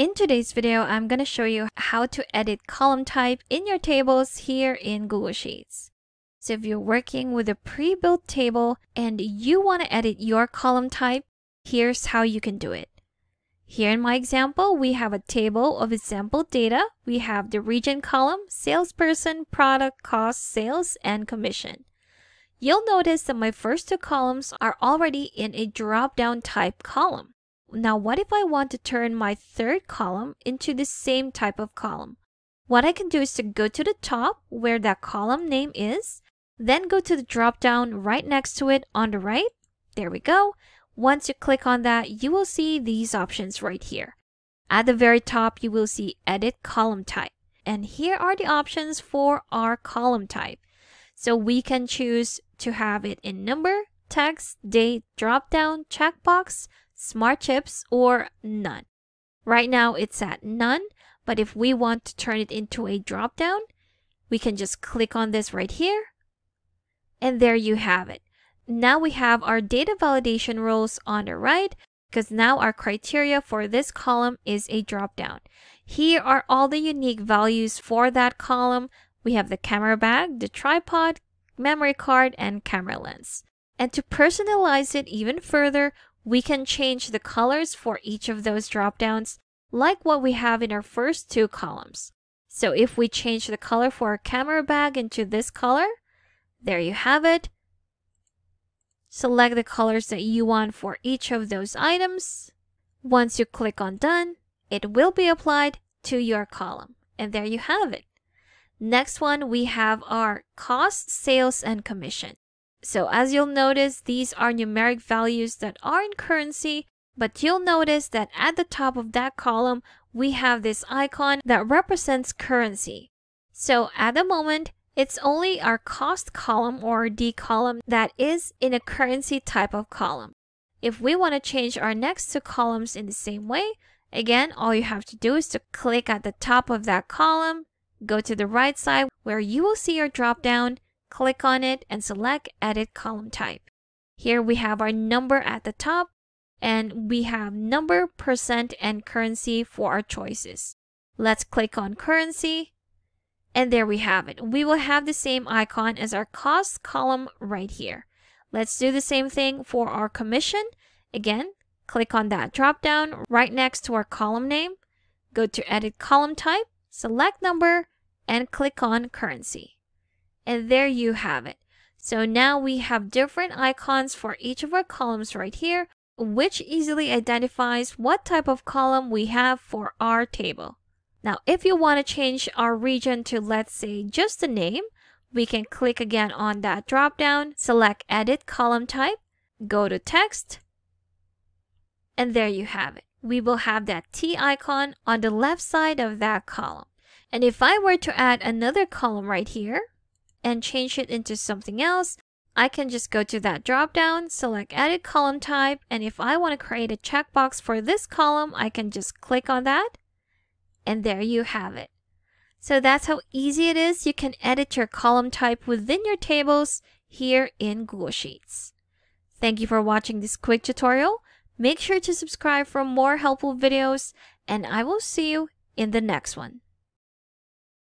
In today's video, I'm going to show you how to edit column type in your tables here in Google Sheets. So if you're working with a pre-built table and you want to edit your column type, here's how you can do it. Here in my example, we have a table of sample data. We have the region column, salesperson, product, cost, sales, and commission. You'll notice that my first two columns are already in a drop-down type column. Now, what if I want to turn my third column into the same type of column? What I can do is to go to the top where that column name is, then go to the drop down right next to it on the right. There we go. Once you click on that, you will see these options right here. At the very top, you will see Edit Column Type. And here are the options for our column type. So we can choose to have it in number, text, date, drop down, checkbox, smart chips, or none. Right now it's at none, but if we want to turn it into a drop down, we can just click on this right here, and there you have it. Now we have our data validation rules on the right, because now our criteria for this column is a drop down. Here are all the unique values for that column. We have the camera bag, the tripod, memory card, and camera lens. And to personalize it even further, we can change the colors for each of those drop-downs, like what we have in our first two columns. So if we change the color for our camera bag into this color, there you have it. Select the colors that you want for each of those items. Once you click on Done, it will be applied to your column. And there you have it. Next one, we have our cost, sales, and commission. So as you'll notice, these are numeric values that are in currency, but you'll notice that at the top of that column, we have this icon that represents currency. So at the moment, it's only our cost column or D column that is in a currency type of column. If we want to change our next two columns in the same way, again, all you have to do is to click at the top of that column, go to the right side where you will see your drop down, click on it and select Edit Column Type. Here we have our number at the top, and we have number, percent, and currency for our choices. Let's click on currency, and there we have it. We will have the same icon as our cost column right here. Let's do the same thing for our commission. Again, click on that drop down right next to our column name, go to Edit Column Type, select number, and click on currency. And there you have it. So now we have different icons for each of our columns right here, which easily identifies what type of column we have for our table. Now, if you want to change our region to, let's say, just the name, we can click again on that drop down, select Edit Column Type, go to Text, and there you have it. We will have that T icon on the left side of that column. And if I were to add another column right here, and change it into something else, I can just go to that drop down, select Edit Column Type, and if I want to create a checkbox for this column, I can just click on that, and there you have it. So that's how easy it is. You can edit your column type within your tables here in Google Sheets. Thank you for watching this quick tutorial. Make sure to subscribe for more helpful videos, and I will see you in the next one.